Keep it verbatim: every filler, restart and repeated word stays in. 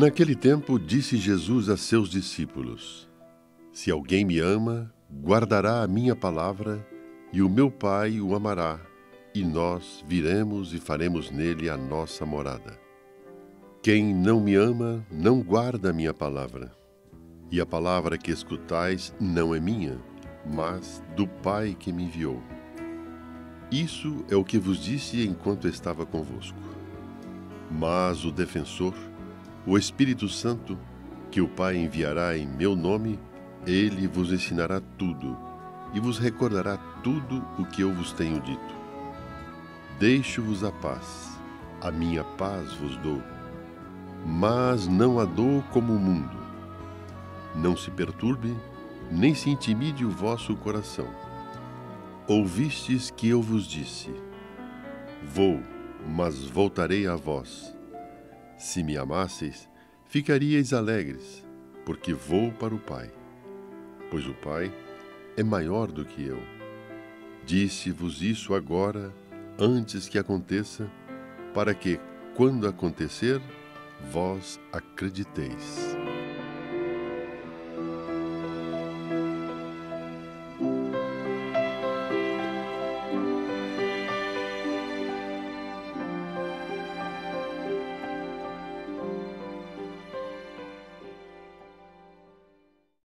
Naquele tempo disse Jesus a seus discípulos: Se alguém me ama, guardará a minha palavra, e o meu Pai o amará, e nós viremos e faremos nele a nossa morada. Quem não me ama, não guarda a minha palavra. E a palavra que escutais não é minha, mas do Pai que me enviou. Isso é o que vos disse enquanto estava convosco. Mas o defensor, o Espírito Santo, que o Pai enviará em meu nome, ele vos ensinará tudo e vos recordará tudo o que eu vos tenho dito. Deixo-vos a paz, a minha paz vos dou, mas não a dou como o mundo. Não se perturbe, nem se intimide o vosso coração. Ouvistes que eu vos disse: Vou, mas voltarei a vós. Se me amasseis, ficaríeis alegres, porque vou para o Pai. Pois o Pai é maior do que eu. Disse-vos isso agora, antes que aconteça, para que, quando acontecer, vós acrediteis.